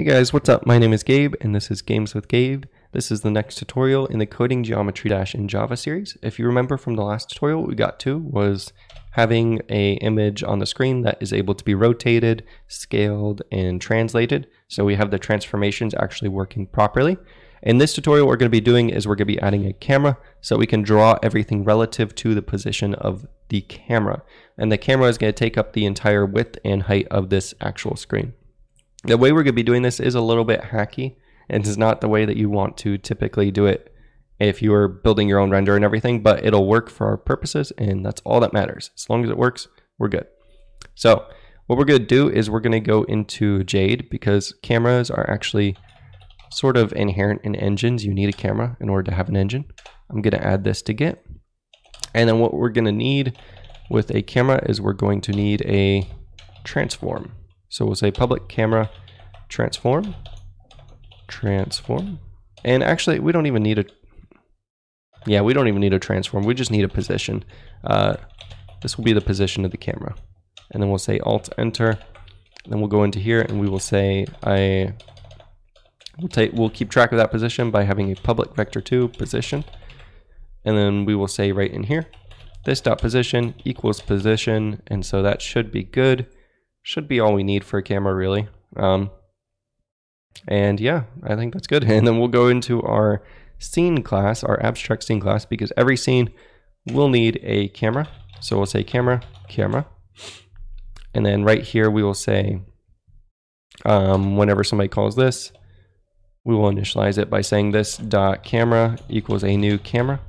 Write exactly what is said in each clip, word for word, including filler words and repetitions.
Hey guys, what's up? My name is Gabe and this is Games with Gabe. This is the next tutorial in the Coding Geometry Dash in Java series. If you remember from the last tutorial, what we got to was having a image on the screen that is able to be rotated, scaled, and translated. So we have the transformations actually working properly. In this tutorial, what we're going to be doing is we're going to be adding a camera so we can draw everything relative to the position of the camera. And the camera is going to take up the entire width and height of this actual screen. The way we're going to be doing this is a little bit hacky and is not the way that you want to typically do it if you're building your own render and everything, but it'll work for our purposes and that's all that matters. As long as it works, we're good. So what we're going to do is we're going to go into Jade because cameras are actually sort of inherent in engines. You need a camera in order to have an engine. I'm going to add this to Git. And then what we're going to need with a camera is we're going to need a transform. So we'll say public camera transform, transform. And actually we don't even need a, yeah, we don't even need a transform. We just need a position. Uh, this will be the position of the camera. And then we'll say Alt Enter. And then we'll go into here and we will say, I we'll, take, we'll keep track of that position by having a public vector two position. And then we will say right in here, this dot position equals position. And so that should be good. Should be all we need for a camera really. Um, and yeah, I think that's good. And then we'll go into our scene class, our abstract scene class, because every scene will need a camera. So we'll say camera, camera. And then right here, we will say, um, whenever somebody calls this, we will initialize it by saying this dot camera equals a new camera,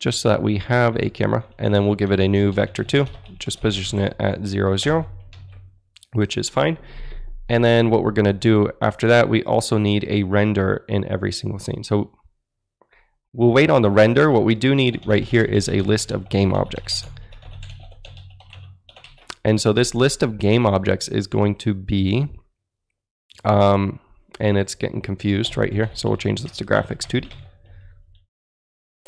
just so that we have a camera. And then we'll give it a new vector two, just position it at zero, zero, which is fine. And then what we're gonna do after that, we also need a render in every single scene. So we'll wait on the render. What we do need right here is a list of game objects. And so this list of game objects is going to be, um, and it's getting confused right here. So we'll change this to graphics two D.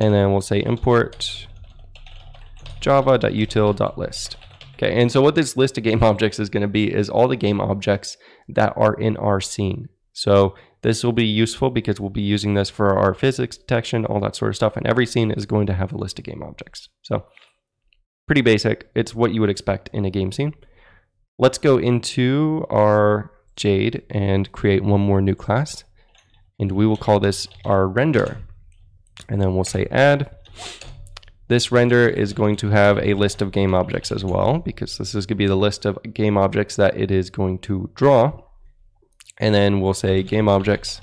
And then we'll say import java.util.list. Okay, and so what this list of game objects is going to be is all the game objects that are in our scene. So this will be useful because we'll be using this for our physics detection, all that sort of stuff, and every scene is going to have a list of game objects. So pretty basic. It's what you would expect in a game scene. Let's go into our Jade and create one more new class, and we will call this our render. And then we'll say add. This render is going to have a list of game objects as well, because this is going to be the list of game objects that it is going to draw. And then we'll say game objects.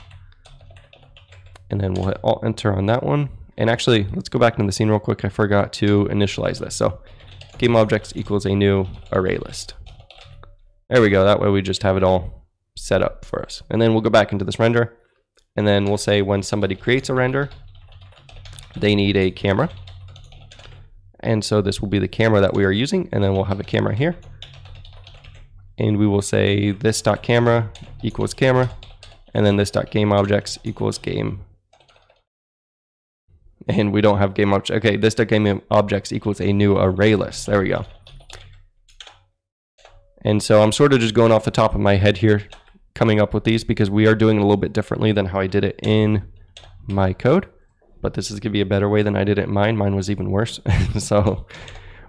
And then we'll hit Alt Enter on that one. And actually, let's go back into the scene real quick. I forgot to initialize this. So game objects equals a new array list. There we go. That way we just have it all set up for us. And then we'll go back into this render. And then we'll say when somebody creates a render, they need a camera. And so this will be the camera that we are using. And then we'll have a camera here. And we will say this dot camera equals camera. And then this dot game objects equals game. And we don't have game objects. Okay, this dot game objects equals a new array list. There we go. And so I'm sort of just going off the top of my head here, coming up with these because we are doing it a little bit differently than how I did it in my code. But this is going to be a better way than I did it in mine. Mine was even worse. So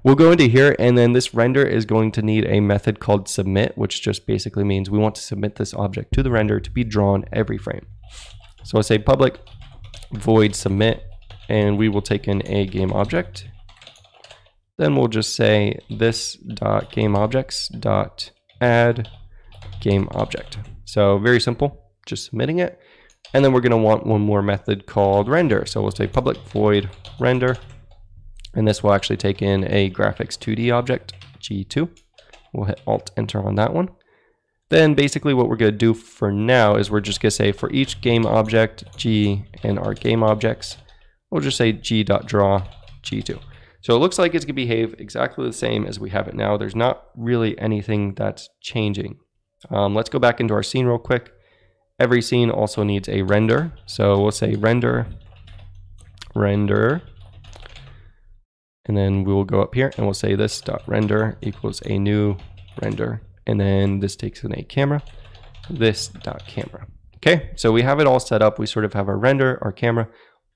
we'll go into here, and then this render is going to need a method called submit, which just basically means we want to submit this object to the render to be drawn every frame. So I'll say public void submit, and we will take in a game object. Then we'll just say this dot game objects dot add game object. So very simple, just submitting it. And then we're going to want one more method called render. So we'll say public void render. And this will actually take in a graphics two D object, G two. We'll hit Alt Enter on that one. Then basically what we're going to do for now is we're just going to say for each game object, G and our game objects, we'll just say G.draw G two. So it looks like it's going to behave exactly the same as we have it now. There's not really anything that's changing. Um, let's go back into our scene real quick. Every scene also needs a render. So we'll say render, render. And then we will go up here and we'll say this dot render equals a new render. And then this takes in a camera. this.camera. Okay, so we have it all set up. We sort of have our render, our camera,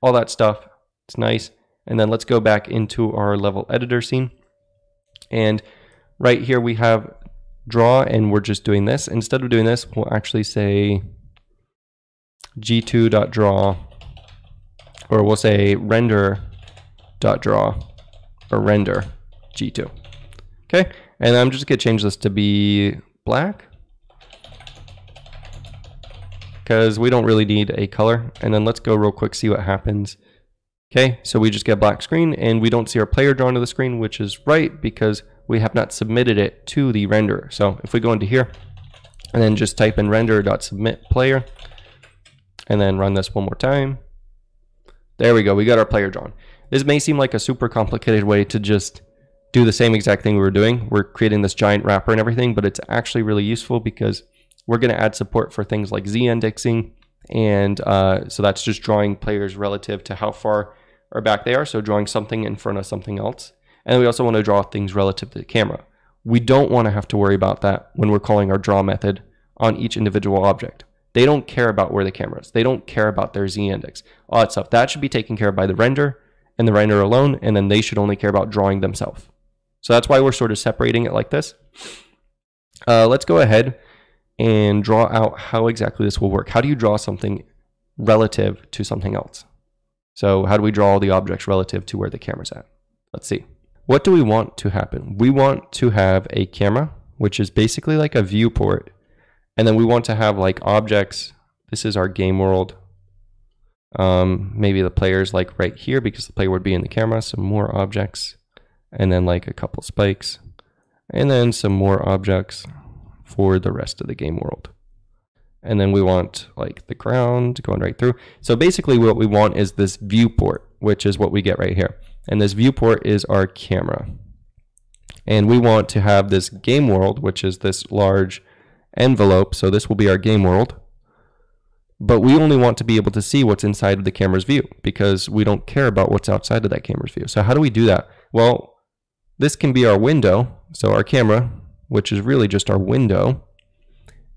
all that stuff. It's nice. And then let's go back into our level editor scene. And right here we have draw, and we're just doing this. Instead of doing this, we'll actually say g two dot draw, or we'll say render dot draw, or render g two. Okay, and I'm just going to change this to be black, because we don't really need a color. And then let's go real quick, see what happens. Okay, so we just get a black screen, and we don't see our player drawn to the screen, which is right, because we have not submitted it to the renderer. So if we go into here and then just type in render.submit player, and then run this one more time. There we go, we got our player drawn. This may seem like a super complicated way to just do the same exact thing we were doing. We're creating this giant wrapper and everything, but it's actually really useful because we're going to add support for things like z-indexing, and uh, so that's just drawing players relative to how far or back they are, so drawing something in front of something else. And we also want to draw things relative to the camera. We don't want to have to worry about that when we're calling our draw method on each individual object. They don't care about where the camera is. They don't care about their z-index, all that stuff. That should be taken care of by the render and the render alone, and then they should only care about drawing themselves. So that's why we're sort of separating it like this. Uh, let's go ahead and draw out how exactly this will work. How do you draw something relative to something else? So how do we draw all the objects relative to where the camera's at? Let's see. What do we want to happen? We want to have a camera, which is basically like a viewport. And then we want to have like objects. This is our game world. Um, maybe the player's like right here, because the player would be in the camera. Some more objects, and then like a couple spikes, and then some more objects for the rest of the game world. And then we want like the ground going right through. So basically what we want is this viewport, which is what we get right here. And this viewport is our camera. And we want to have this game world, which is this large envelope. So this will be our game world. But we only want to be able to see what's inside of the camera's view, because we don't care about what's outside of that camera's view. So how do we do that? Well, this can be our window. So our camera, which is really just our window,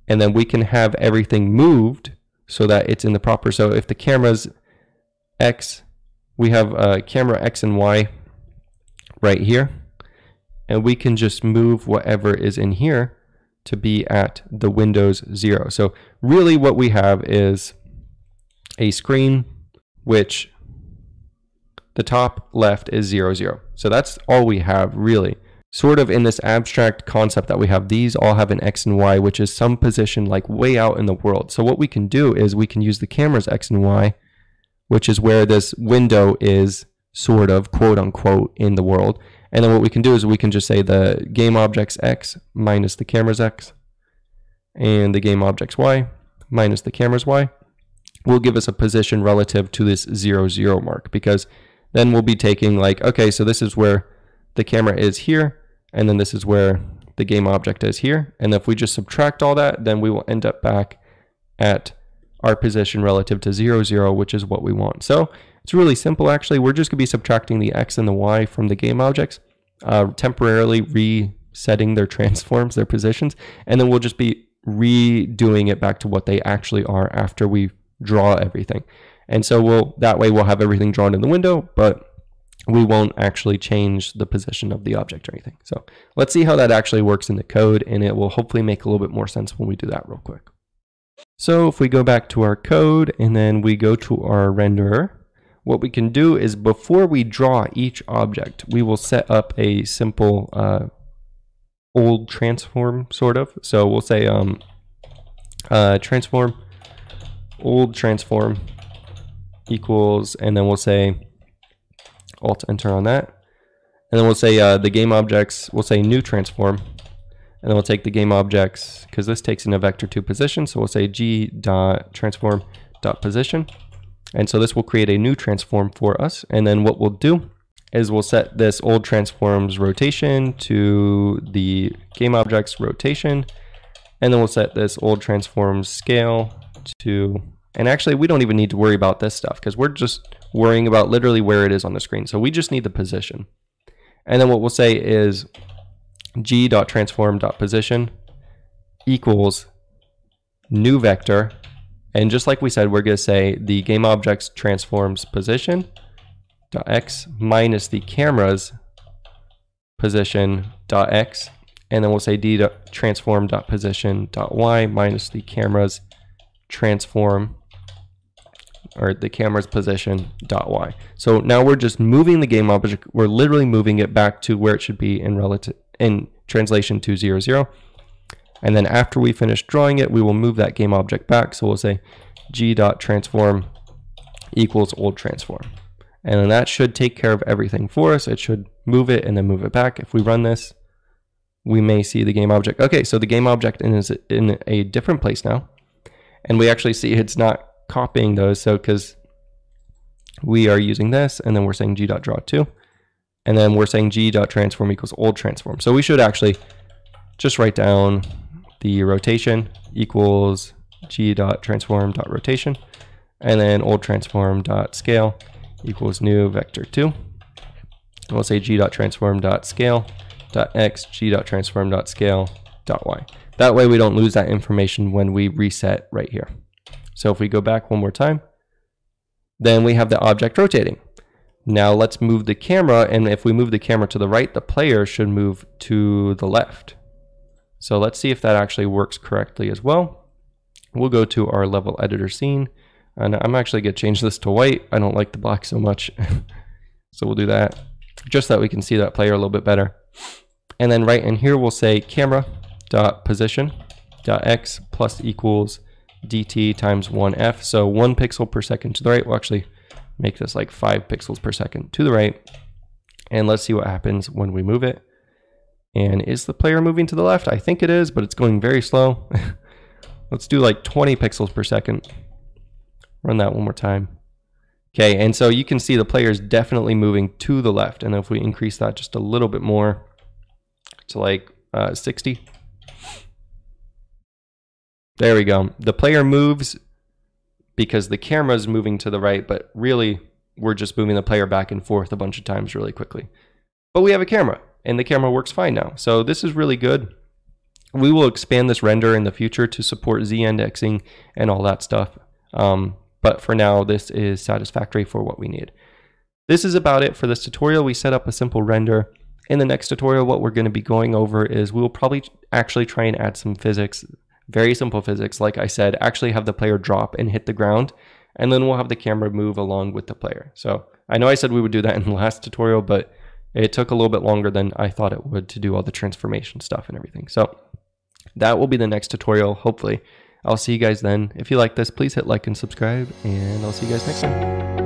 and then we can have everything moved so that it's in the proper. So if the camera's X, we have a camera X and Y right here, and we can just move whatever is in here to be at the window's zero. So really what we have is a screen, which the top left is zero, zero. So that's all we have really. Sort of in this abstract concept that we have, these all have an X and Y, which is some position like way out in the world. So what we can do is we can use the camera's X and Y, which is where this window is sort of quote unquote in the world. And then what we can do is we can just say the game object's X minus the camera's X, and the game object's Y minus the camera's Y will give us a position relative to this zero, zero mark, because then we'll be taking like, okay, so this is where the camera is here, and then this is where the game object is here. And if we just subtract all that, then we will end up back at our position relative to zero, zero, which is what we want. So it's really simple, actually. We're just going to be subtracting the X and the Y from the game objects, uh, temporarily resetting their transforms, their positions, and then we'll just be redoing it back to what they actually are after we draw everything. And so we'll, that way we'll have everything drawn in the window, but we won't actually change the position of the object or anything. So let's see how that actually works in the code, and it will hopefully make a little bit more sense when we do that real quick. So if we go back to our code and then we go to our renderer, what we can do is before we draw each object, we will set up a simple uh, old transform sort of. So we'll say um, uh, transform, old transform equals, and then we'll say Alt enter on that, and then we'll say uh, the game objects, we'll say new transform, and then we'll take the game objects, because this takes in a vector to position, so we'll say g dot transform dot position, and so this will create a new transform for us. And then what we'll do is we'll set this old transform's rotation to the game object's rotation, and then we'll set this old transform's scale to, and actually we don't even need to worry about this stuff, because we're just worrying about literally where it is on the screen. So we just need the position. And then what we'll say is g.transform.position equals new vector, and just like we said, we're going to say the game objects transforms position dot x minus the camera's position dot x, and then we'll say d dot transform dot position dot y minus the camera's transform or the camera's position dot y. So now we're just moving the game object. We're literally moving it back to where it should be in relative in translation to zero zero. And then after we finish drawing it, we will move that game object back. So we'll say g dot transform equals old transform, and then that should take care of everything for us. It should move it and then move it back. If we run this, we may see the game object. Okay, so the game object is in a different place now, and we actually see it's not copying those. So because we are using this, and then we're saying g dot draw two, and then we're saying g dot transform equals old transform. So we should actually just write down the rotation equals g dot transform dot rotation, and then old transform dot scale equals new vector two. And we'll say g dot transform dot scale dot x g dot transform dot scale dot y. That way we don't lose that information when we reset right here. So if we go back one more time, then we have the object rotating. Now let's move the camera, and if we move the camera to the right, the player should move to the left. So let's see if that actually works correctly as well. We'll go to our level editor scene, and I'm actually going to change this to white. I don't like the black so much. So we'll do that just so that we can see that player a little bit better. And then right in here, we'll say camera.position.x plus equals dt times one f. So one pixel per second to the right. We'll actually make this like five pixels per second to the right. And let's see what happens when we move it. And is the player moving to the left? I think it is, but it's going very slow. Let's do like twenty pixels per second. Run that one more time. Okay, and so you can see the player is definitely moving to the left. And if we increase that just a little bit more to like uh, sixty. There we go. The player moves because the camera is moving to the right, but really we're just moving the player back and forth a bunch of times really quickly. But we have a camera, and the camera works fine now. So this is really good. We will expand this render in the future to support z-indexing and all that stuff. Um, but for now, this is satisfactory for what we need. This is about it for this tutorial. We set up a simple render. In the next tutorial, what we're going to be going over is we'll probably actually try and add some physics, very simple physics, like I said, actually have the player drop and hit the ground, and then we'll have the camera move along with the player. So I know I said we would do that in the last tutorial, but it took a little bit longer than I thought it would to do all the transformation stuff and everything. So that will be the next tutorial, hopefully. I'll see you guys then. If you like this, please hit like and subscribe, and I'll see you guys next time.